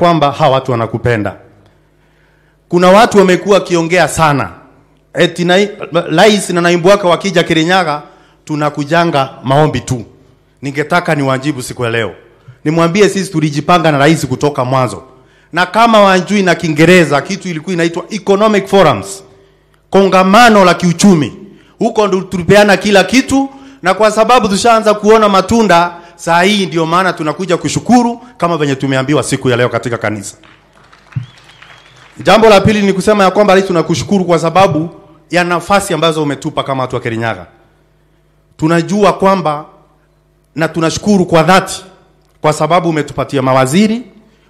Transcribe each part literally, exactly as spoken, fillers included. kwamba hawa watu wanakupenda. Kuna watu wamekuwa kiongea sana. Eti na rais na naibu wake wakija Kirinyaga tunakujanga maombi tu. Ningetaka niwajibu siku ya leo. Nimwambie sisi tulijipanga na rais kutoka mwanzo. Na kama wanjui na Kiingereza kitu ilikuwa inaitwa economic forums, kongamano la kiuchumi. Huko ndo tulipeana kila kitu, na kwa sababu tushaanza kuona matunda, saa hii ndio maana tunakuja kushukuru kama venye tumeambiwa siku ya leo katika kanisa. Jambo la pili ni kusema ya kwamba leo tunakushukuru kwa sababu ya nafasi ambazo umetupa kama watu wa Kirinyaga. Tunajua kwamba na tunashukuru kwa dhati kwa sababu umetupatia mawaziri,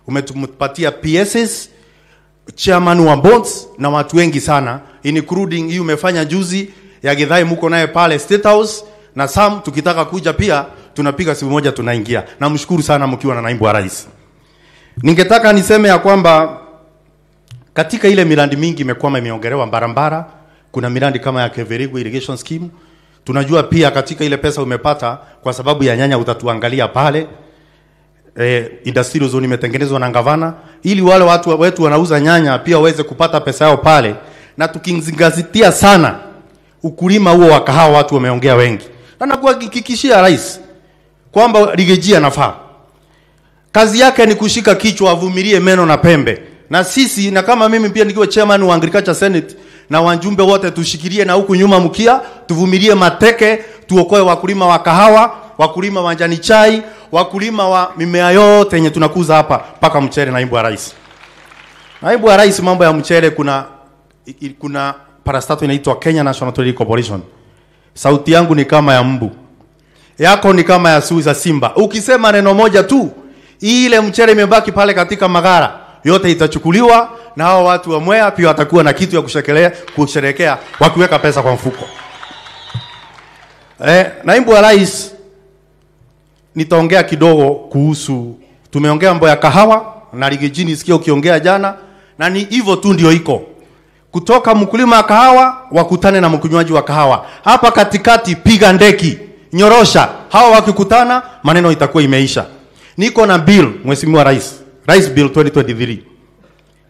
umetupatia P Ss, chairman wa boards na watu wengi sana, including hii umefanya juzi ya Githai muko naye pale State House, na Sam tukitaka kuja pia tunapiga simu moja tunaingia. Na mshukuru sana mkiwa na naibu wa rais. Ningetaka niseme ya kwamba katika ile miradi mingi imekuwa imeongelewa barabara, kuna miradi kama ya Keverigu irrigation scheme. Tunajua pia katika ile pesa umepata kwa sababu ya nyanya utatuangalia pale. Eh, industrial zone imetengenezwa na gavana ili wale watu wetu wanauza nyanya pia waweze kupata pesa yao pale. Na tukizingatia sana ukulima huo wa kahawa, watu wameongea wengi. Na nakuhakikishia rais kwamba Rigejia anafaa. Kazi yake ni kushika kichwa, avumilie meno na pembe. Na sisi na kama mimi pia nikiwa chairman wa Agriculture Senate na wajumbe wote tushikilie, na huku nyuma mkia tuvumilie mateke, tuokoe wakulima wa kahawa, wakulima wa njani chai, wakulima wa mimea yote yenye tunakuza hapa paka mchele. Naibu wa rais, Naibu wa rais, mambo ya mchele kuna kuna parastato inaitwa Kenya National Trade Corporation. Sauti yangu ni kama ya mbu. Yako ni kama ya sui za simba. Ukisema neno moja tu, ile mchele imebaki pale katika magara yote itachukuliwa, na hao watu wa Mwea pia watakuwa na kitu ya kushekelea, kusherekea wakiweka pesa kwa mfuko. Eh, naibu wa rais, nitaongea kidogo kuhusu, tumeongea mambo ya kahawa na Rigejini sikio ukiongea jana, na ni hivyo tu ndio iko. Kutoka mkulima wa kahawa wakutane na mkunywaji wa kahawa. Hapa katikati piga ndeki, nyorosha. Hawa wakikutana maneno itakuwa imeisha. Niko na bill, mheshimiwa rais. Rais bill twenty twenty-three.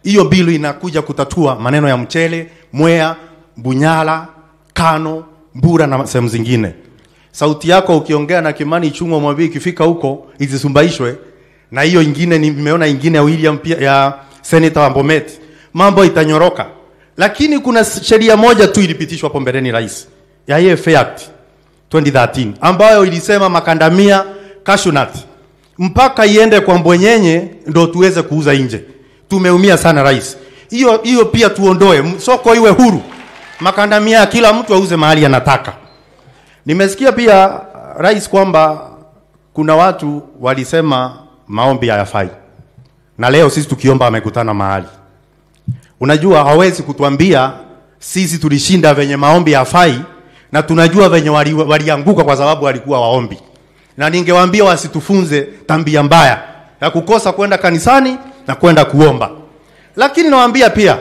Hiyo bill inakuja kutatua maneno ya mchele, Mwea, Bunyala, Kano, Mbura na sehemu zingine. Sauti yako ukiongea na Kimani Chungwa mwambie ikifika huko isisumbaishwe. Na hiyo nyingine nimeona nyingine ya William pia ya Senator Bomet. Mambo itanyoroka. Lakini kuna sheria moja tu ilipitishwa hapo mbeleni rais, ya E F A Act twenty thirteen, ambayo ilisema makandamia, cashew nut mpaka iende kwa mbwenyenye ndo tuweze kuuza nje. Tumeumia sana rais. Hiyo hiyo pia tuondoe, soko iwe huru. Makandamia kila mtu auze mahali anataka. Nimesikia pia rais kwamba kuna watu walisema maombi hayafai. Na leo sisi tukiomba amekutana mahali. Unajua hawezi kutuambia sisi tulishinda venye maombi hayafai, na tunajua venye walianguka kwa sababu walikuwa waombi. Na ningewaambia wasitufunze tambia mbaya ya kukosa kwenda kanisani na kwenda kuomba. Lakini nawaambia pia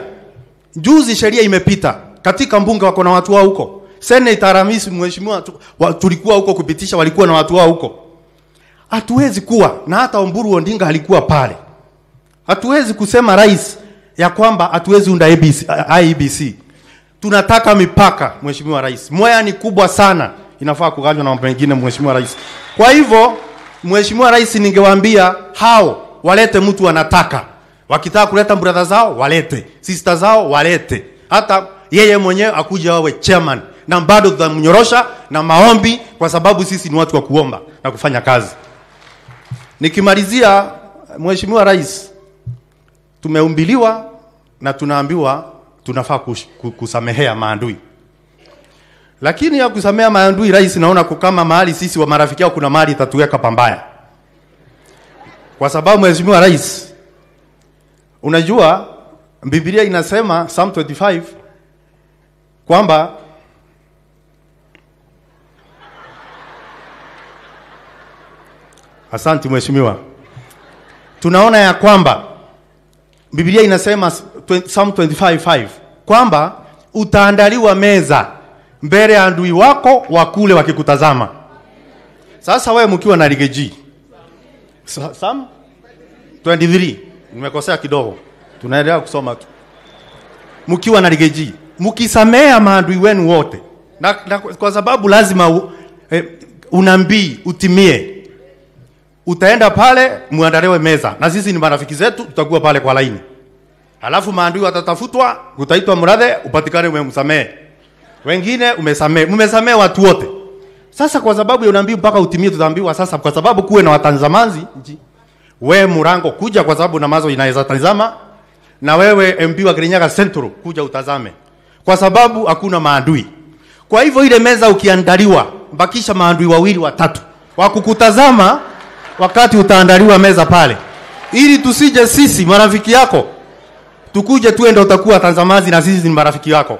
juzi sheria imepita katika mbunge, wako na watu wao huko. Senate Aramisi mheshimiwa tulikuwa huko kupitisha, walikuwa na watu wao huko. Hatuwezi kuwa na hata Omburu Ondinga alikuwa pale. Hatuwezi kusema rais ya kwamba hatuwezi unda I E B C. Tunataka mipaka mheshimiwa rais. Mwea ni kubwa sana, inafaa kuganywa na mambo mengine mheshimiwa rais. Kwa hivyo mheshimiwa rais, ningewaambia hao walete mtu wanataka. Wakitaka kuleta brother zao walete, sister zao walete. Hata yeye mwenyewe akuja wawe chairman, na bado tutamnyorosha na maombi kwa sababu sisi ni watu wa kuomba na kufanya kazi. Nikimalizia mheshimiwa rais, tumeumbiliwa na tunaambiwa tunafaa kusamehea maandui. Lakini ya kusamea maandui rais, naona kama mahali sisi wa marafiki yao kuna mahali itatuweka pambaya. Kwa sababu mheshimiwa rais, unajua Biblia inasema Psalm twenty-five kwamba asante mheshimiwa. Tunaona ya kwamba Biblia inasema Psalm twenty-five five kwamba utaandaliwa meza mbele ya adui wako wakule wakikutazama. Sasa wewe mkiwa na Rigejii Psalm twenty-three Nimekosea kidogo. Tunaendelea kusoma tu. Mkiwa na ligeji, mkisamea maadui wenu wote. Na, na kwa sababu lazima eh, unabii utimie. Utaenda pale muandalewe meza. Na sisi ni marafiki zetu, tutakuwa pale kwa laini. Halafu maadui watatafutwa, utaitwa mradhe, upatikane umemsamea. Wengine umesamea, umesamea watu wote. Sasa kwa sababu ya unabii mpaka utimie, tutaambiwa sasa kwa sababu kuwe na watazamaji. We Murango kuja kwa sababu Namazo inaweza tazama, na wewe M P wa Kirinyaga Central kuja utazame kwa sababu hakuna maadui. Kwa hivyo ile meza ukiandaliwa, bakisha maadui wawili watatu wa kukutazama wakati utaandaliwa meza pale, ili tusije sisi marafiki yako tukuje tuende utakuwa tazamaji na sisi ni marafiki yako.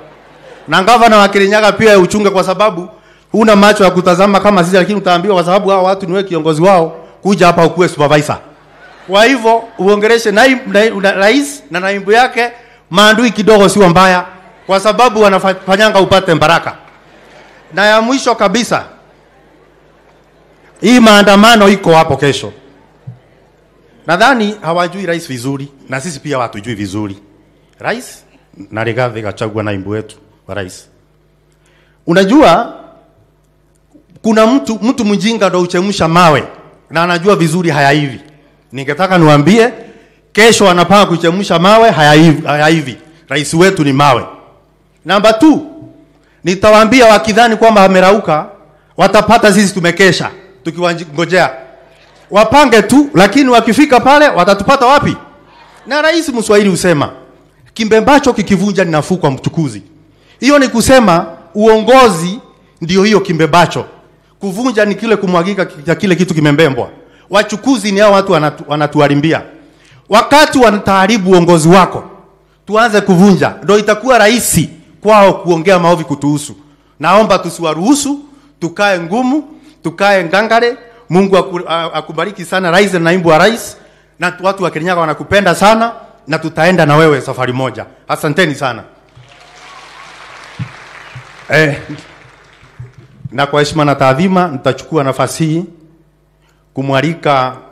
Na gavana wa Kirinyaga pia uchunge kwa sababu huna macho ya kutazama kama sisi, lakini utaambiwa kwa sababu hao watu ni wewe kiongozi wao, kuja hapa ukue supervisor. Kwa hivyo uongeleshe na rais na naibu yake, maandui kidogo siwa mbaya kwa sababu wanafanyanga upate mbaraka. Na ya mwisho kabisa, hii maandamano iko hapo kesho. Nadhani hawajui rais vizuri na sisi pia hatujui vizuri. Rais na Rigathi Gachagua naibu wetu wa rais. Unajua kuna mtu mtu mjinga ndo uchemsha mawe na anajua vizuri haya hivi. Ningetaka niwaambie kesho anapanga kuchemsha mawe haya hivi, haya hivi. Rais wetu ni mawe. Namba mbili, nitawaambia wakidhani kwamba amerauka, watapata sisi tumekesha tukiwangojea. Wapange tu, lakini wakifika pale watatupata wapi? Na rais Mswahili usema, kimbe mbacho kikivunja ni nafuu kwa mchukuzi. Hiyo ni kusema uongozi ndio hiyo kimbe mbacho. Kuvunja ni kile kumwagika kile kitu kimembembwa. Wachukuzi ni hao watu wanatu, wanatuharibia. Wakati wanataharibu uongozi wako, tuanze kuvunja. Ndio itakuwa rahisi kwao kuongea maovi kutuhusu. Naomba tusiwaruhusu, tukae ngumu, tukae ngangare. Mungu akubariki sana rais na naibu wa rais, na watu wa Kirinyaga wanakupenda sana, na tutaenda na wewe safari moja. Asanteni sana. Eh, na kwa heshima na taadhima nitachukua nafasi hii kumwalika